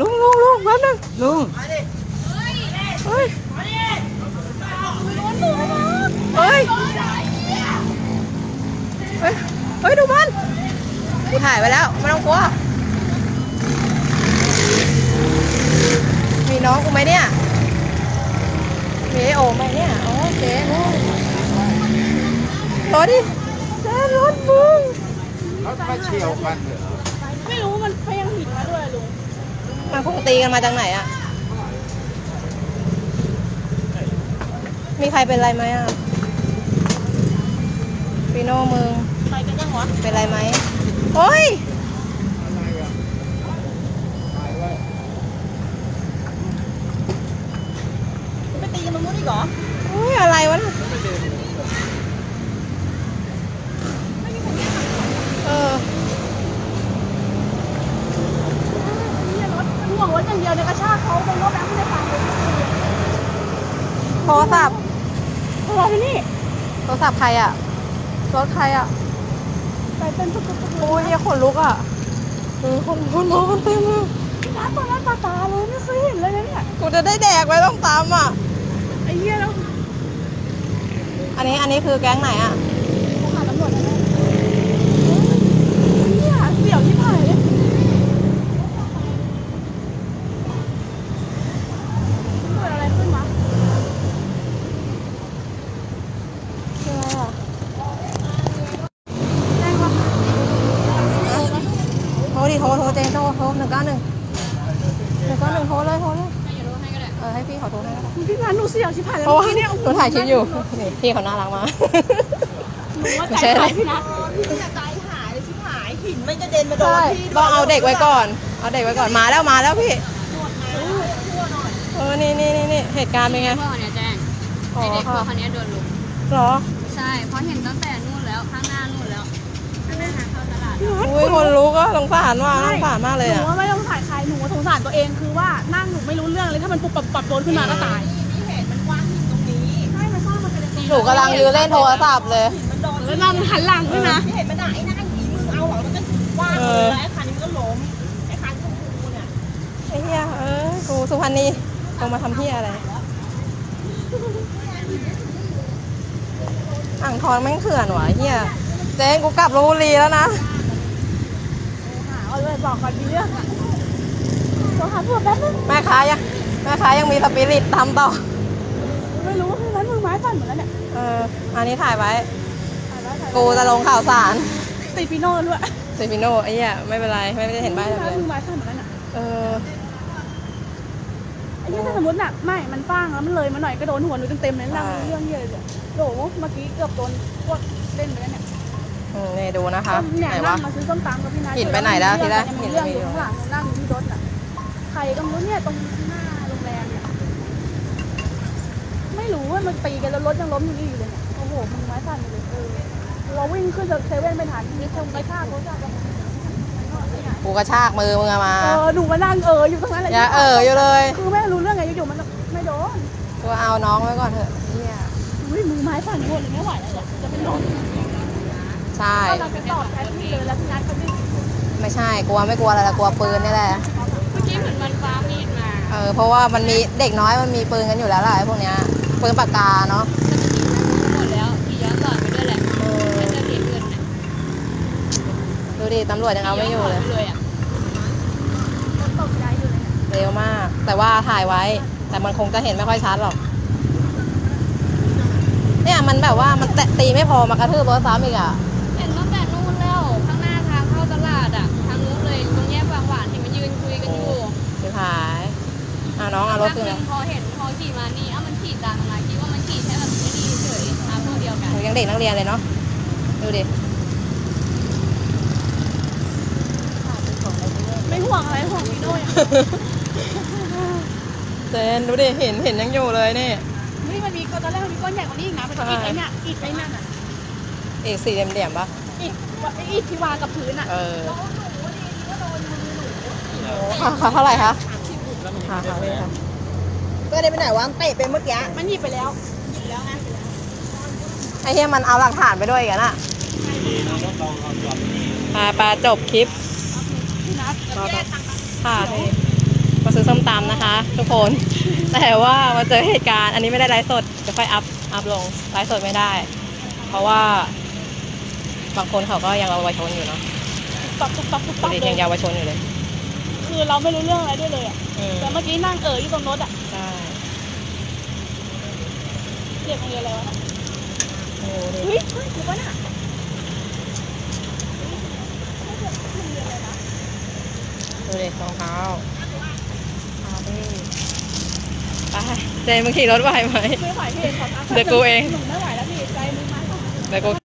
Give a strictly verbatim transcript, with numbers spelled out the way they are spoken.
ลุงลุงลุงแป๊บนึงลุงเฮ้ยเฮ้ยเฮ้ยดูมันกูถ่ายไปแล้วไม่ต้องกลัวมีน้องกูไหมเนี่ยมีโอไหมเนี่ยโอเครถดิรถมึงรถมาเฉียวกันไม่รู้มันพยายามหิดมาด้วยลุงมันพวกตีกันมาจากไหนอ่ะมีใครเป็นไรไหมอ่ะปีโน่มึงใครเป็นยังวะเป็นไรไหมโอ้ยไปตีกันตรงนู้นอีกเหรอโอ้ยอะไรวะน่ะเออเนี่ยรถมันห่วงรถอย่างเดียวเนี่ยกระชากเขาบนรถแล้วไม่ได้ฟังเลยโทรศัพท์โทรศัพท์ที่นี่โทรศัพท์ใครอ่ะรถใครอ่ะไปเต้นตุ๊กตุ๊กโอ้ยเนี่ยขนลุกอ่ะเออคนคนน้องคนเต็มเลยร้านตอนนั้นตาตาเลยไม่เคยเห็นเลยเนี่ยกูจะได้แดกไว้ต้องตามอ่ะไอ้เหี้ยแล้วอันนี้อันนี้คือแก๊งไหนอ่ะเขาหาตำรวจแล้วเนี่ยเหี้ยเสี่ยวที่ผ่านเลยเกิดอะไรขึ้นวะโทรโทรเจนโทรโทรหนึ่งเก้าหนึ่งหนึ่งเก้าหนึ่งโทรเลยโทรเลยเออให้พี่ขอโทรให้ก็ได้พี่ร้านหนูเสียวชิบหายเลยเพราะว่าเนี่ยหนูถ่ายคลิปอยู่พี่เขาน่ารักมากหนูว่าใจหายพี่นะพี่จะใจหายเลยชิบหายหินไม่กระเด็นมาโดนพี่ต้องเอาเด็กไว้ก่อนเอาเด็กไว้ก่อนมาแล้วมาแล้วพี่เออนี่นี่นี่เหตุการณ์เป็นไงเพื่อนเนี่ยแจ้งเด็กเพื่อนคนนี้โดนลุกหรอใช่เพราะเห็นตั้งแต่นู่นแล้วข้างหน้านู่นแล้วข้างหน้าเข้าตลาดอุ้ยคนรู้ก็สงสารว่าสงสารมากเลยอ่ะหนูว่าไม่ต้องสงสารใครหนูว่าสงสารตัวเองคือว่านั่งหนูไม่รู้เรื่องเลยถ้ามันปุบปับปับโดนขึ้นมาก็ตายนี่เห็นมันกว้างหินตรงนี้ใช่มันกว้างมันเป็นตีหนูกำลังยืนเล่นโทรศัพท์เลยแล้วนั่งหันหลังด้วยนะเห็นมันด่าไอ้นั่งหนีมือเอาหรอมันก็กว้างเลยไอ้คันนี้มันก็ล้มไอ้คันของกูเนี่ยไอ้เหี้ยเออกูสุพรรณีลงมาทำเหี้ยอะไรอ่างทองแม่งเถื่อนว่ะเหี้ยเจนกูกลับลพบุรีแล้วนะเอาเลยบอกก่อนมีเรื่องอ่ะโทรหาพวกแป๊บนึงแม่ค้ายังแม่ค้ายังมีสปิริตตามต่อไม่รู้ว่าร้านมือไม้สั่นหมดแล้วเนี่ยเอออันนี้ถ่ายไว้กูจะลงข่าวสารติดปิโน่ด้วยติดปิโน่ไอ้เหี้ยไม่เป็นไรไม่ได้เห็นใบเลยร้านมือไม้สั่นหมดแล้วเนี่ยเออไอ้เหี้ยถ้าสมมติหนักไม่มันฟ้างแล้วมันเลยมาหน่อยก็โดนหัวหนูเต็มๆเลยนั่งเรื่องเยอะเลยโหเมื่อกี้เกือบโดนพวกเล่นไปแล้วเนี่ยนี่ดูนะคะไหนวะหินไปไหนแล้วทีแรกหินไปอยู่ข้างหลังนั่งอยู่ที่รถอ่ะใครก็ไม่รู้เนี่ยตรงหน้าโรงแรมเนี่ยไม่รู้ว่ามันตีกันแล้วรถยังล้มอยู่นี่อยู่เลยเนี่ยโอ้โหมึงไม้สั่นเลยเออเราวิ่งขึ้นจากเซเว่นไปทันนี่คงกระชากเขาชากกูกระชากมือมึงมาเออหนูมานั่งเอออยู่ตรงนั้นเลยอย่าเอออยู่เลยคือไม่รู้เรื่องไงอยู่ๆมันไม่โดนกูเอาน้องไว้ก่อนเถอะเนี่ยอุ้ยมือไม้สั่นหมดเลยไม่ไหวแล้วจะเป็นลมใช่ไม่ใช่กลัวไม่กลัวอะไรกลัวปืนนี่แหละเมื่อกี้เหมือนมันฟ้ามีดมาเออเพราะว่ามันมีเด็กน้อยมันมีปืนกันอยู่แล้วแหละพวกเนี้ยปืนปากกาเนาะหมดแล้วขี่ย้อนสอนไปด้วยแหละไม่จะเก็บเงินนะดูดิตำรวจยังเอาไม่อยู่เลยตกใจอยู่เลยเร็วมากแต่ว่าถ่ายไว้แต่มันคงจะเห็นไม่ค่อยชัดหรอกเนี่ยมันแบบว่ามันตีไม่พอมากระทืบรถซ้ำอีกอ่ะเห็นรถแต่นู่นแล้วข้างหน้าทางเข้าตลาดอ่ะทางนู้นเลยตรงแยกบางหวานที่มันยืนคุยกันอยู่สุดท้ายอ่ะน้องเอารถเลยพอเห็นพอขี่มานี่อ่ะมันขี่ตามมาคิดว่ามันขี่แค่แบบไม่ดีเฉยอ่ะพวกเดียวกันยังเด็กนักเรียนเลยเนาะดูดิไม่ห่วงอะไรห่วงพี่ด้วยเจนดูดิเห็นเห็นยังอยู่เลยนี่นี่มันมีก้อนตอนแรกมันมีก้อนใหญ่กว่านี้อีกนะมันอีกไอ้เนี่ยอีกไอ้นั่นอ่ะอีกสี่เหลี่ยมๆปะอีกอีกที่วางกับพื้นอ่ะเออค่ะเท่าไหร่คะค่ะค่ะเลยค่ะก็ได้ไปไหนวะเตะไปเมื่อกี้มันหยิบไปแล้วหยิบแล้วนะไอ้เหี้ยมันเอาหลักฐานไปด้วยกันอ่ะปลาปลาจบคลิปค่ะ ซื้อส้มตำนะคะทุกคนแต่ว่ามาเจอเหตุการณ์อันนี้ไม่ได้ไลฟ์สดจะค่อยอัพอัพลงไลฟ์สดไม่ได้เพราะว่าบางคนเขาก็ยังเยาวชนอยู่เนาะปั๊บปุ๊บปั๊บปุ๊บปั๊บเลยยังเยาวชนอยู่เลยคือเราไม่รู้เรื่องอะไรด้วยเลยอ่ะแต่เมื่อกี้นั่งเอ่ยที่ตรงรถอ่ะใช่เรียกโรงเรียนอะไรวะโอ้ยเฮ้ยถูกปะน่ะดูเด็กรองเท้าไปใจมึงขี่รถไหวไหมไม่ไหวพี่ขอตามเดี๋ยวกูเองหนุ่มไม่ไหวแล้วพี่ใจมึงมาเดี๋ยวกู